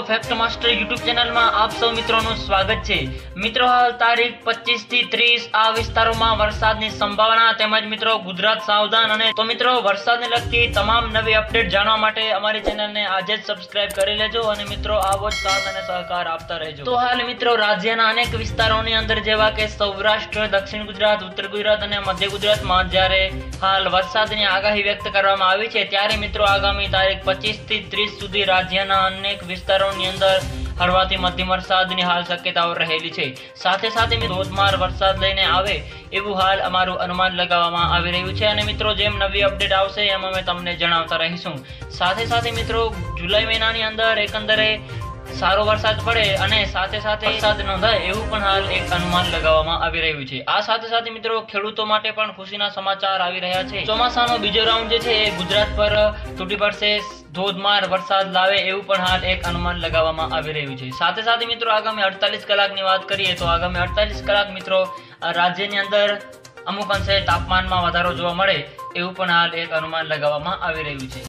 મિત્રો fact master YouTube ચેનલમાં આપ સૌ મિત્રોનું સ્વાગત છે। મિત્રો હાલ તારીખ 25 થી 30 આ વિસ્તારોમાં વરસાદની સંભાવના તેમજ મિત્રો ગુજરાત સાવધાન અને તો મિત્રો વરસાદને લગતી તમામ નવી અપડેટ જાણવા માટે અમારી ચેનલને આજે જ સબસ્ક્રાઇબ કરી લેજો અને મિત્રો આવો જ સાથ અને સહકાર આપતા રહેજો। તો હાલ મિત્રો રાજ્યના અનેક વિસ્તારોની અંદર જેવા કે સૌરાષ્ટ્ર, દક્ષિણ ગુજરાત, ઉત્તર ગુજરાત અને મધ્ય ગુજરાતમાં જ્યારે હાલ વરસાદની આગાહી વ્યક્ત કરવામાં આવી છે, ત્યારે મિત્રો આગામી તારીખ 25 થી 30 સુધી राज्यना अनेक विस्तारों ની અંદર હળવાથી મધ્યમ વરસાદની હાલ શક્યતાઓ રહેલી છે। સાથે સાથે ધોધમાર વરસાદ લઈને આવે એવું હાલ અમારું અનુમાન લગાવવામાં આવી રહ્યું છે અને મિત્રો જેમ નવી અપડેટ આવશે એમ અમે તમને જણાવતા રહીશું। સાથે સાથે મિત્રો જુલાઈ મહિનાની અંદર એકંદરે સારો વરસાદ પડે અને સાથે સાથે વરસાદ નોંધાય એવું પણ હાલ એક અનુમાન લગાવવામાં આવી રહ્યું છે। આ સાથે સાથે મિત્રો ખેડૂતો માટે પણ ખુશીના સમાચાર આવી રહ્યા છે। ચોમાસાનો બીજો રાઉન્ડ જે છે એ ગુજરાત પર તૂટી પડશે, ધોધમાર વરસાદ લાવે એવું પણ હાલ એક અનુમાન લગાવવામાં આવી રહ્યું છે। સાથે સાથે મિત્રો આગામી 48 કલાકની વાત કરીએ તો આગામી 48 કલાક મિત્રો રાજ્યની અંદર અમુક અંશે તાપમાનમાં વધારો જોવા મળે એવું પણ હાલ એક અનુમાન લગાવવામાં આવી રહ્યું છે।